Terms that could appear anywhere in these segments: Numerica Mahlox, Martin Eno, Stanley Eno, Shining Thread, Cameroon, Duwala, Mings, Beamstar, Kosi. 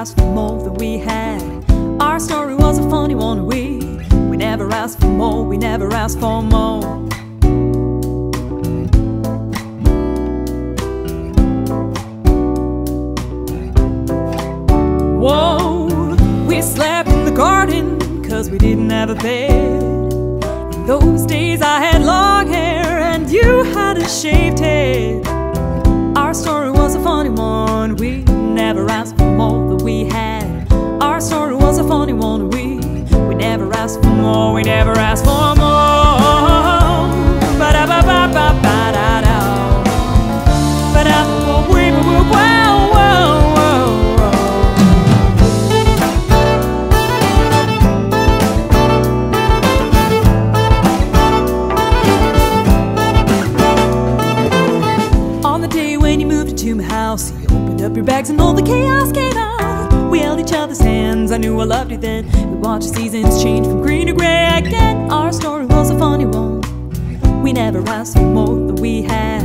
asked for more than we had. Our story was a funny one. We never asked for more, we never asked for more. Whoa, we slept in the garden cause we didn't have a bed. In those days I had long hair and you had a shaved head. Our story was a funny one. We never asked for more than we had. Our story was a funny one. We never asked for more. We never asked for more. Ba-da-ba-ba-ba-ba-da-da. You opened up your bags and all the chaos came out. We held each other's hands, I knew I loved you then. We watched the seasons change from green to grey again. Our story was a funny one. We never asked for more than we had.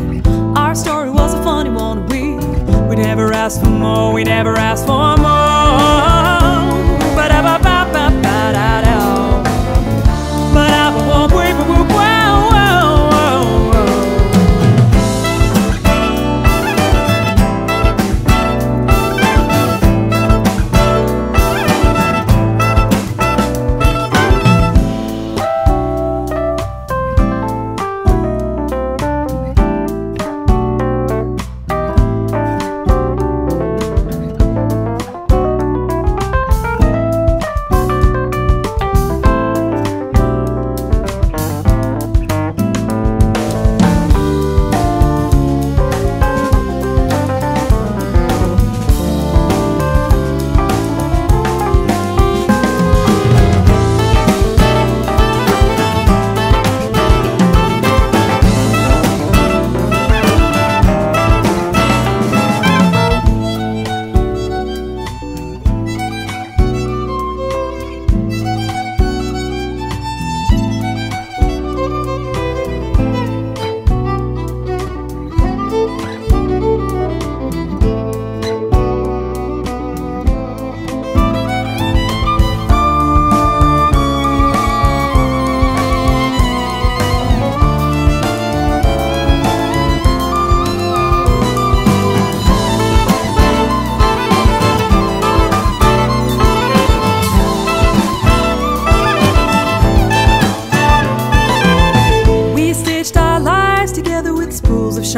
Our story was a funny one. We never asked for more, we never asked for more. Ba-da-ba-ba-ba-ba-da-da.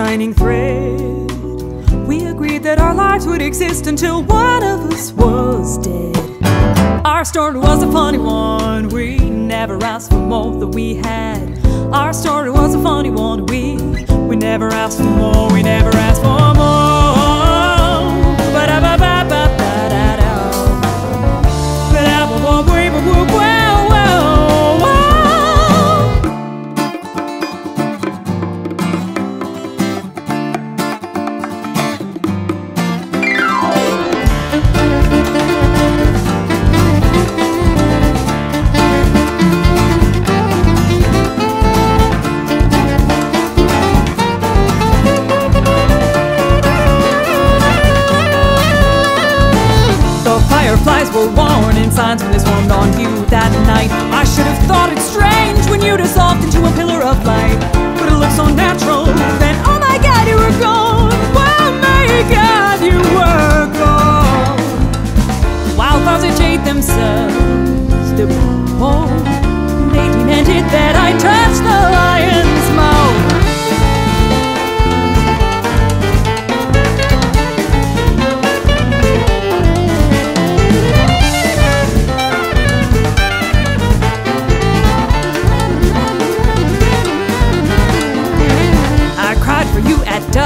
Shining thread. We agreed that our lives would exist until one of us was dead. Our story was a funny one. We never asked for more than we had. Our story was a funny one. We never asked for more. We never asked for more. Ba-da-ba-ba-ba-da-da. Fireflies were warning signs when they swarmed on you that night. I should have thought it strange when you dissolved into a pillar of light, but it looked so natural. Then, oh my God, you were gone. Oh my God, you were gone. Wildflowers that shade themselves to home. They demanded that I touch the lion's mouth.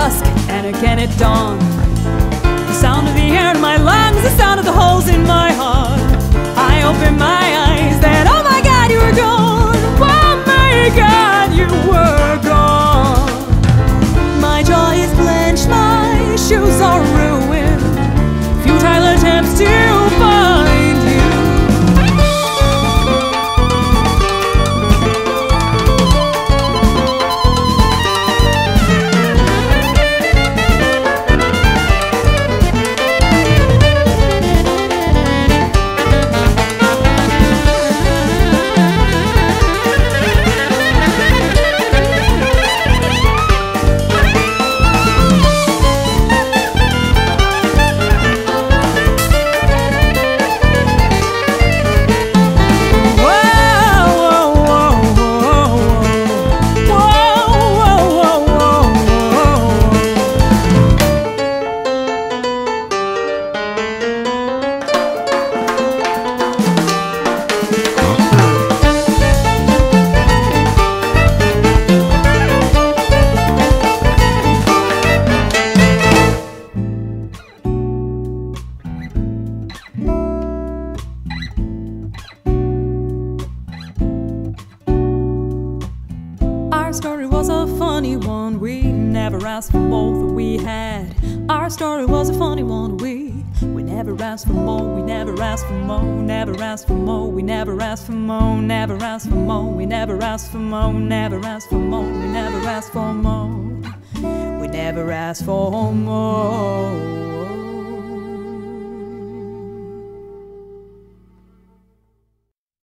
Dusk and again at dawn, the sound of the air in my lungs, the sound of the holes in my heart. I opened my eyes that oh my God, you were gone. Oh my God, you were gone. My jaw is clenched, my shoes are ruined, futile attempts to find you. Our story was a funny one. We never asked for more than we had. Our story was a funny one. We never asked for more. We never asked for more. Never asked for more. We never asked for more. Never asked for more. We never asked for more. Never asked for more. We never asked for more. We never asked for more.